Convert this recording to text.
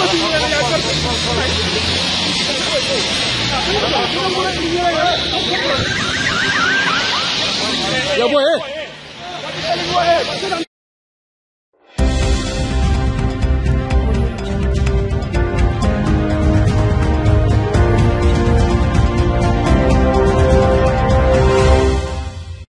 يا ابو ايه؟